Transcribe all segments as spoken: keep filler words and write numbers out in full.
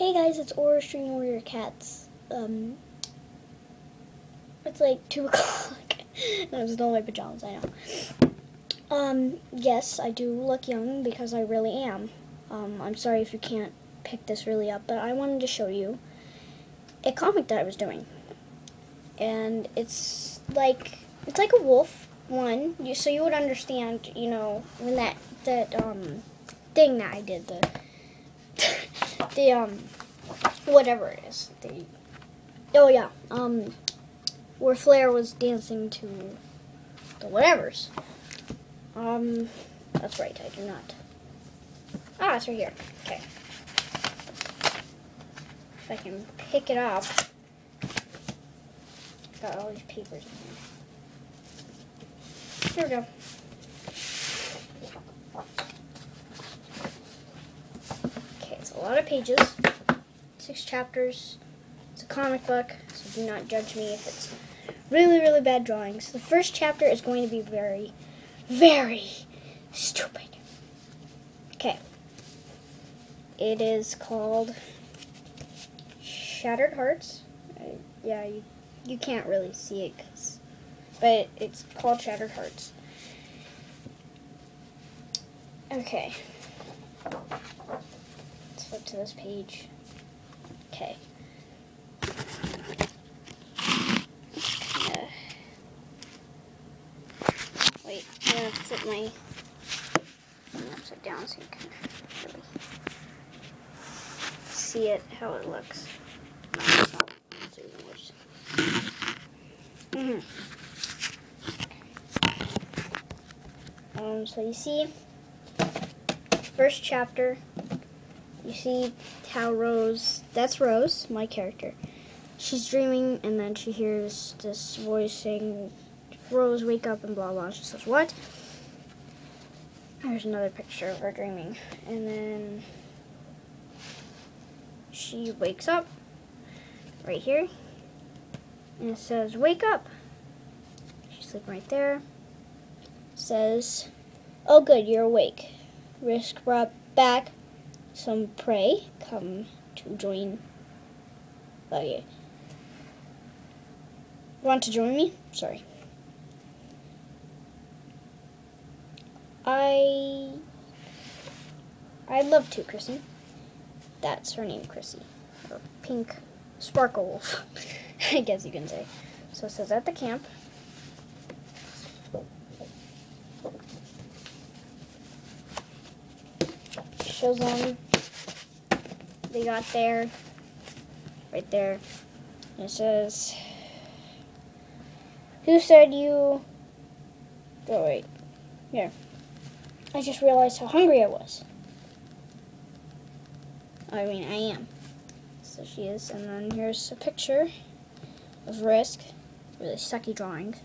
Hey guys, it's Aura Stream Warrior Cats. Um, it's like two o'clock. No, I was still in my pajamas. I know. Um, yes, I do look young because I really am. Um, I'm sorry if you can't pick this really up, but I wanted to show you a comic that I was doing, and it's like it's like a wolf one. You, so you would understand, you know, when that that um thing that I did the. The, um, whatever it is. The, oh, yeah. Um, where Flair was dancing to the whatevers. Um, that's right. I do not. Ah, it's right here. Okay. If I can pick it up. Got all these papers in here. Here we go. A lot of pages, six chapters, it's a comic book, so do not judge me if it's really, really bad drawings. The first chapter is going to be very, very stupid. Okay. It is called Shattered Hearts. Uh, yeah, you, you can't really see it, cause, but it's called Shattered Hearts. Okay. Flip to this page. Okay. Kinda... Wait, I'm gonna flip my thing upside down so you can really see it, how it looks. No, it's not. It's even worse. Mm-hmm. Um, so you see, first chapter. You see how Rose, that's Rose, my character. She's dreaming, and then she hears this voice saying, Rose, wake up, and blah, blah. She says, what? There's another picture of her dreaming. And then she wakes up right here, and it says, wake up. She's sleeping right there. It says, oh, good, you're awake. Risk brought back. Some prey come to join. Okay. Want to join me? Sorry. I. I'd love to, Chrissy. That's her name, Chrissy. Or Pink Sparkle Wolf, I guess you can say. So it says at the camp. Shows them. They got there, right there, and it says, who said you, oh wait, here, I just realized how hungry I was. I mean, I am. So she is, and then here's a picture of Risk, really sucky drawings,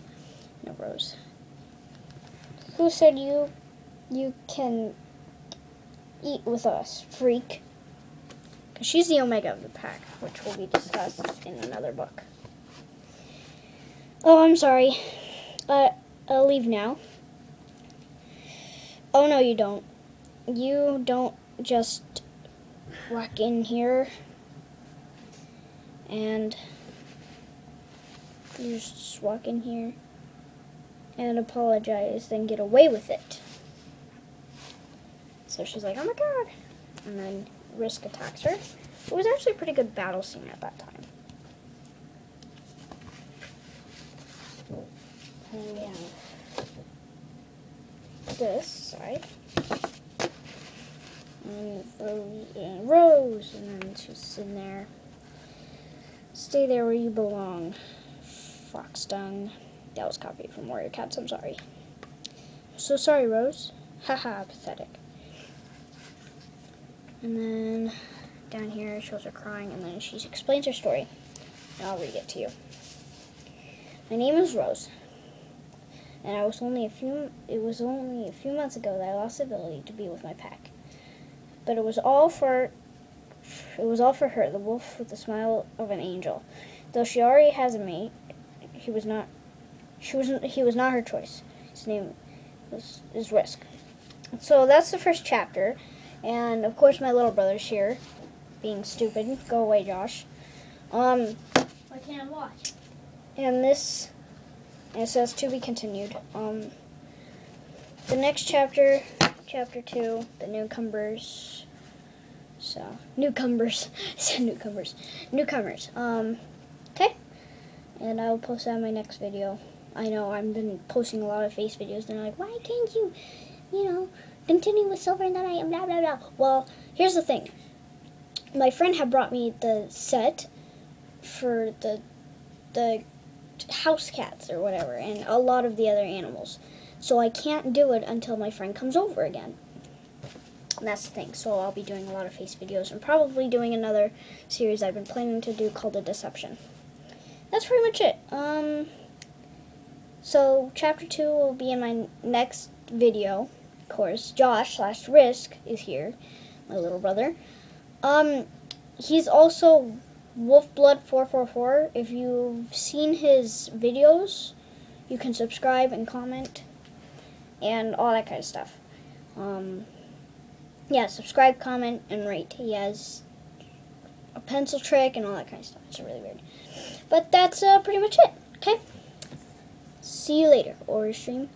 no Rose. Who said you, you can eat with us, freak? She's the Omega of the pack, which will be discussed in another book. Oh, I'm sorry. Uh, I'll leave now. Oh, no, you don't. You don't just walk in here and you just walk in here and apologize, then get away with it. So she's like, oh, my God. And then Risk attacks her. It was actually a pretty good battle scene at that time. And we have this side. And Rose, and Rose, and then she's sitting there. Stay there where you belong. Fox dung. That was copied from Warrior Cats, I'm sorry. I'm so sorry, Rose. Haha, pathetic. And then down here shows her crying, and then she explains her story. And I'll read it to you. My name is Rose, and I was only a few. It was only a few months ago that I lost the ability to be with my pack. But it was all for. It was all for her, the wolf with the smile of an angel. Though she already has a mate, he was not. She wasn't. He was not her choice. His name was, is Risk. So that's the first chapter. And, of course, my little brother's here. being stupid. Go away, Josh. Um, I can't watch. And this, and it says to be continued. Um, the next chapter, chapter two, the newcomers. So newcomers, I said newcomers, newcomers. Um, okay. And I will post that in my next video. I know I've been posting a lot of face videos, and they're like, why can't you, you know, continue with Silver and then I am blah blah blah. Well, here's the thing. My friend had brought me the set for the the house cats or whatever, and a lot of the other animals. So I can't do it until my friend comes over again. And that's the thing. So I'll be doing a lot of face videos and probably doing another series I've been planning to do called The Deception. That's pretty much it. Um. So chapter two will be in my next video. Of course, Josh slash Risk is here, my little brother. Um, he's also wolf blood four four four. If you've seen his videos, you can subscribe and comment and all that kind of stuff. Um, yeah, subscribe, comment, and rate. He has a pencil trick and all that kind of stuff. It's really weird. But that's uh, pretty much it, okay? See you later, Aura Stream.